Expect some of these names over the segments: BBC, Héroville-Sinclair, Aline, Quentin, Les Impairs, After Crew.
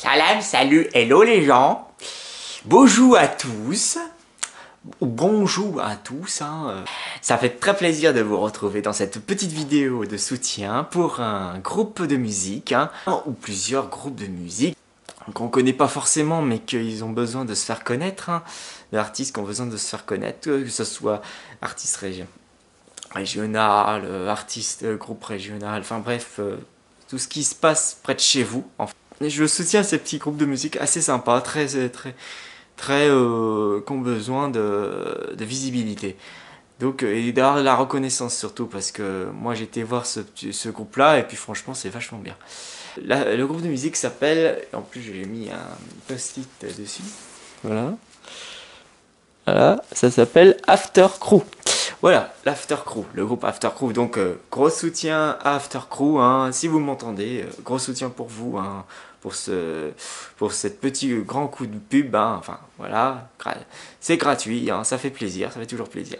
Salam, salut, hello les gens. Bonjour à tous. Ça fait très plaisir de vous retrouver dans cette petite vidéo de soutien pour un groupe de musique, ou plusieurs groupes de musique qu'on connaît pas forcément, mais qu'ils ont besoin de se faire connaître, d'artistes qui ont besoin de se faire connaître, que ce soit artistes régional, artistes groupe régional, enfin bref, tout ce qui se passe près de chez vous. Et je soutiens ces petits groupes de musique assez sympas, très qui ont besoin de visibilité. Donc, et d'avoir la reconnaissance surtout, parce que moi j'étais voir ce groupe-là, et puis franchement c'est vachement bien. Le groupe de musique s'appelle, en plus j'ai mis un post-it dessus, voilà, ça s'appelle After Crew. Voilà, l'After Crew, le groupe After Crew. Donc, gros soutien à After Crew, si vous m'entendez, gros soutien pour vous, pour cette petit grand coup de pub, enfin, voilà, c'est gratuit, ça fait plaisir, ça fait toujours plaisir.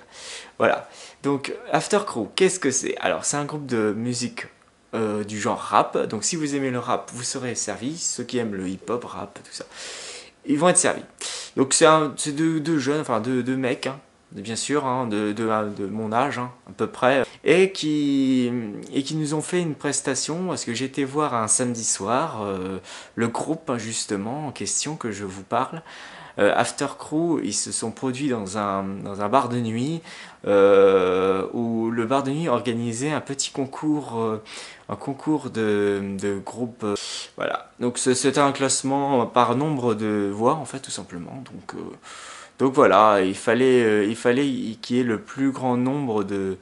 Voilà, donc, After Crew, qu'est-ce que c'est? Alors, c'est un groupe de musique du genre rap, donc si vous aimez le rap, vous serez servi, ceux qui aiment le hip-hop, rap, tout ça, ils vont être servis. Donc, c'est deux mecs, bien sûr, de mon âge, à peu près, et qui nous ont fait une prestation, parce que j'étais voir un samedi soir le groupe justement en question que je vous parle. After Crew, ils se sont produits dans un bar de nuit, où le bar de nuit organisait un petit concours, un concours de groupes. Voilà, donc c'était un classement par nombre de voix, en fait, tout simplement. Donc voilà, il fallait qu'il y ait le plus grand nombre de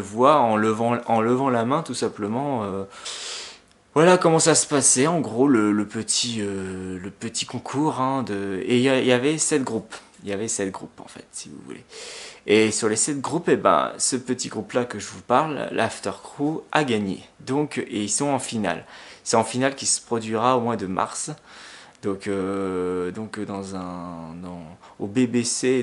voix en levant la main, tout simplement. Voilà comment ça se passait, en gros, le petit concours. Et il y avait 7 groupes. Il y avait 7 groupes, en fait, si vous voulez. Et sur les 7 groupes, eh ben, ce petit groupe-là que je vous parle, l'After Crew, a gagné. Donc, et ils sont en finale. C'est en finale qui se produira au mois de mars. Donc au BBC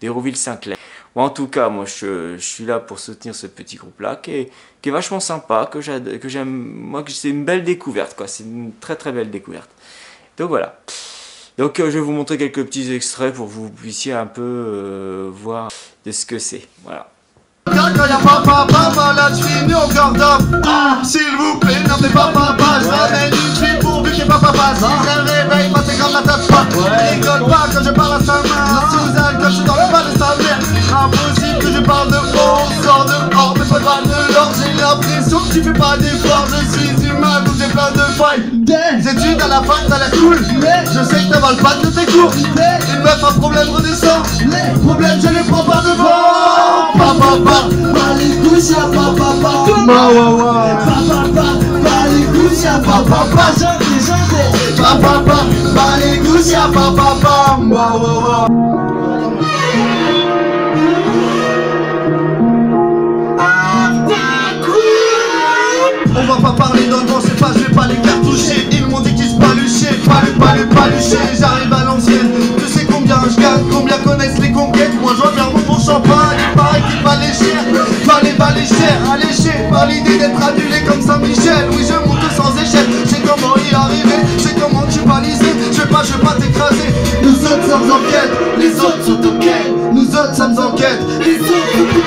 d'Héroville-Sinclair. Bon, en tout cas, moi je suis là pour soutenir ce petit groupe-là qui est vachement sympa, que j'aime, moi c'est une belle découverte, quoi, c'est une très très belle découverte. Donc voilà. Donc je vais vous montrer quelques petits extraits pour que vous puissiez un peu voir de ce que c'est. Voilà. S'il vous plaît, non mais papa, je ramène une fille pourvu que papa passe. Si elle réveille, pas c'est comme la tape pas. Je rigole pas quand je parle à sa mère. Sous alcool, je suis dans le bas de sa mère. Impossible que je parle de haut, on sort dehors, mais pas de bras de l'or. J'ai l'impression que tu fais pas d'efforts. Je suis humain, donc j'ai plein de failles. Des études à la fin, t'as la cool. Je sais que t'as mal pas de tes cours. Une meuf a problème redescend. Les problèmes, je les prends pas devant. Papa, pas les couilles à papa. Pas les couilles à papa, pas j'en ai. Pas les couilles à papa, waouh. On va pas parler dans le vent, c'est pas, je vais pas les cartoucher. Ils m'ont dit qu'ils se paluchaient, paluchaient. J'arrive à l'ancienne, je sais combien je gagne, combien connaissent les conquêtes. Moi je vois bien mon champagne, il paraît qu'il va les cher. Alléché par l'idée d'être adulé comme Saint-Michel. Oui, je monte sans échelle. J'ai comment y arriver, j'ai comment tu baliser. Je vais pas t'écraser. Nous autres sommes en quête, les autres sont en quête. Nous autres sommes en quête, les autres sont en quête.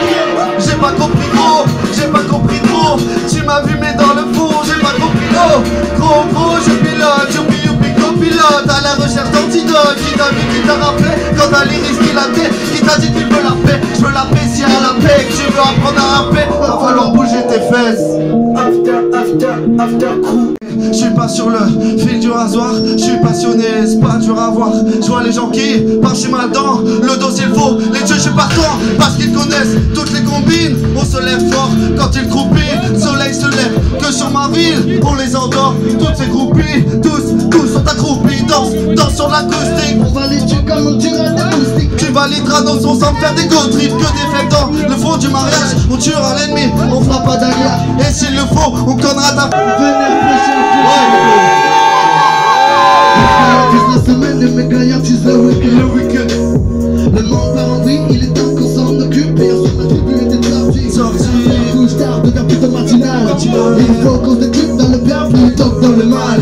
J'ai pas compris gros, j'ai pas compris trop. Tu m'as vu mais dans le four, j'ai pas compris l'eau. Gros, je pilote, youpi copilote. À la recherche d'antidote, qui t'a vu, qui t'a rappelé. Quand t'as l'iris qui l'a tête, qui t'a dit qu'il veut la paix. Je veux la paix si elle a la paix, que je veux apprendre à rapper. Va falloir bouger tes fesses. After crew. Je suis pas sur le fil du rasoir. Je suis passionné, c'est pas dur à voir. Je vois les gens qui parchument dans le dos s'il faut. Les dieux je suis partant parce qu'ils connaissent toutes les combines. On se lève fort quand ils croupillent. Le soleil se lève que sur ma ville. On les endort, toutes ces groupies. Tous sont accroupis. Danse sur l'acoustique. On va les tuer comme on tuera l'acoustique. Tu valideras dans son sans faire des gauteries. Que des fêtes dans le fond du mariage. On tuera l'ennemi, on fera pas derrière. Et s'il le faut, on connera ta... La semaine et mes gaillards disent le week-end. Le monde part en vrille, il est temps qu'on s'en occupe. Et on se rétribue des parties. Sorti la couche tard de la putain matinale. Il faut qu'on se déclipe dans le bien, plutôt que dans le mal.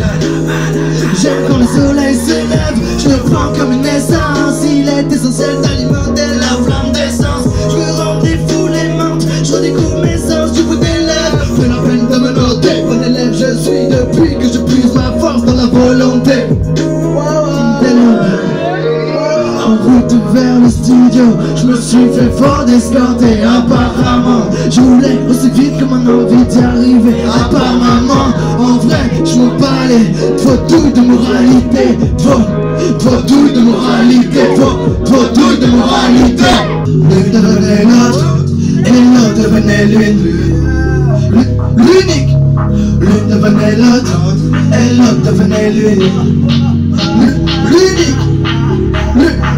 J'aime quand le soleil se lève, je me prends comme une naissance. Il est essentiel d'alimenter la flamme d'essence. Je me rends des foules aimantes, je redécouvre mes sens. Je vous délève, fais la peine de me noter. Bon élève, je suis depuis que je puise ma force dans la volonté. En route vers le studio, je me suis fait fort escorter. Apparemment, je voulais aussi vite que mon envie d'y arriver. Apparemment, en vrai, je me parlais. Trop douille de moralité, trop douille de moralité, trop douille de moralité. L'une devenait l'autre, et l'autre devenait l'une. L'unique. L'une devenait l'autre, et l'autre devenait l'unique. L'unique.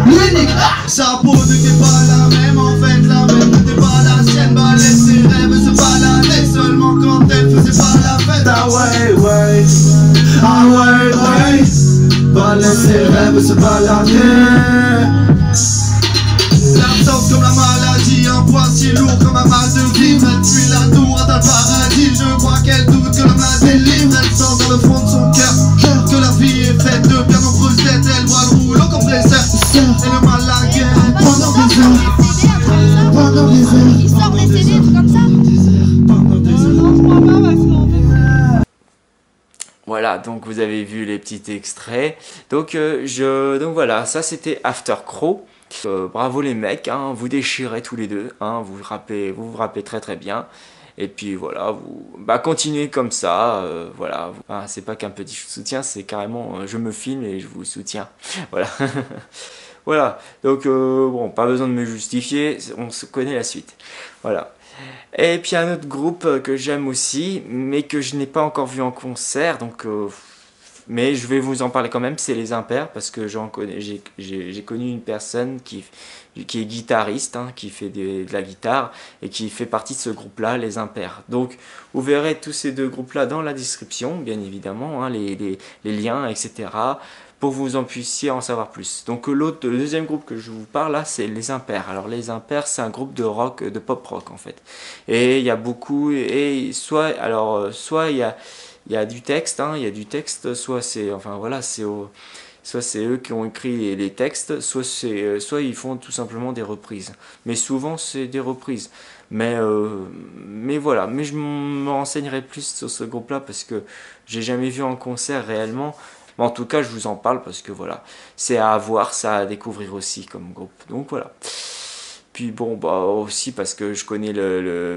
L'unique, sa peau n'était pas la même, en fait la même n'était pas la sienne. Balais ses rêves se baladaient seulement quand elle faisait pas la fête. Ah ouais, ouais. Balais ses rêves se baladaient. L'absence comme la maladie, un poids si lourd comme un mal de vivre. Elle fuit la tour à ta paradis, je crois qu'elle doute que l'homme la délivre. Elle sent dans le fond de son cœur que la vie est faite de bien nombreuses têtes. Elle voit le rouleau comme les et le mal à guerre pendant des heures. Il sort les CD comme ça pendant des heures. Voilà, donc vous avez vu les petits extraits. Donc voilà, ça c'était After Crew. Bravo les mecs, hein, vous déchirez tous les deux, hein, vous rappez très très bien. Et puis voilà, vous continuez comme ça, voilà. Enfin, c'est pas qu'un petit soutien, c'est carrément je me filme et je vous soutiens. Voilà. Voilà, donc bon, pas besoin de me justifier, on se connaît la suite. Voilà. Et puis un autre groupe que j'aime aussi, mais que je n'ai pas encore vu en concert, donc mais je vais vous en parler quand même, c'est Les Impairs, parce que j'ai connu une personne qui est guitariste, hein, qui fait de la guitare, et qui fait partie de ce groupe-là, Les Impairs. Donc, vous verrez tous ces deux groupes-là dans la description, bien évidemment, hein, les liens, etc., pour que vous en puissiez en savoir plus. Donc, le deuxième groupe que je vous parle, là, c'est Les Impairs. Alors, Les Impairs, c'est un groupe de rock, de pop-rock, en fait. Et il y a beaucoup, et soit il y a... Il y a du texte, hein, il y a du texte, soit c'est enfin voilà, soit c'est eux qui ont écrit les textes, soit ils font tout simplement des reprises. Mais souvent c'est des reprises. Mais voilà, mais je me renseignerai plus sur ce groupe-là parce que j'ai jamais vu en concert réellement. Mais en tout cas, je vous en parle parce que voilà, c'est à voir, ça à découvrir aussi comme groupe. Donc voilà. Puis bon, bah aussi parce que je connais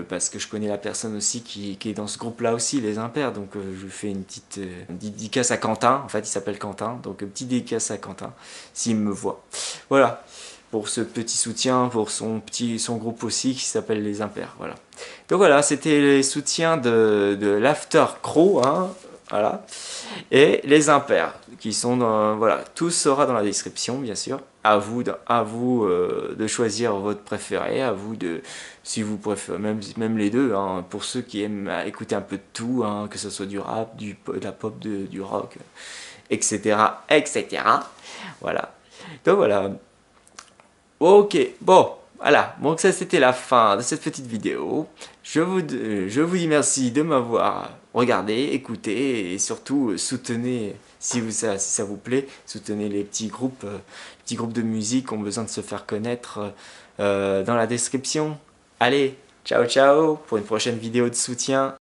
parce que je connais la personne aussi qui est dans ce groupe là aussi, Les Impairs, donc je lui fais une petite dédicace à Quentin. En fait, il s'appelle Quentin, donc petite dédicace à Quentin s'il me voit. Voilà, pour ce petit soutien, pour son groupe aussi qui s'appelle Les Impairs. Voilà, donc voilà, c'était les soutiens de l'After Crew, hein, voilà, et Les Impairs qui sont dans, voilà, tout sera dans la description bien sûr. À vous de choisir votre préféré, à vous de, si vous préférez, même les deux, hein, pour ceux qui aiment écouter un peu de tout, hein, que ce soit du rap, de la pop, du rock, etc., etc. Voilà. Donc voilà. Ok, bon, voilà. Donc ça, c'était la fin de cette petite vidéo. Je vous dis merci de m'avoir regardé, écouté et surtout soutenez... Si ça vous plaît, soutenez les petits groupes de musique qui ont besoin de se faire connaître dans la description. Allez, ciao ciao pour une prochaine vidéo de soutien.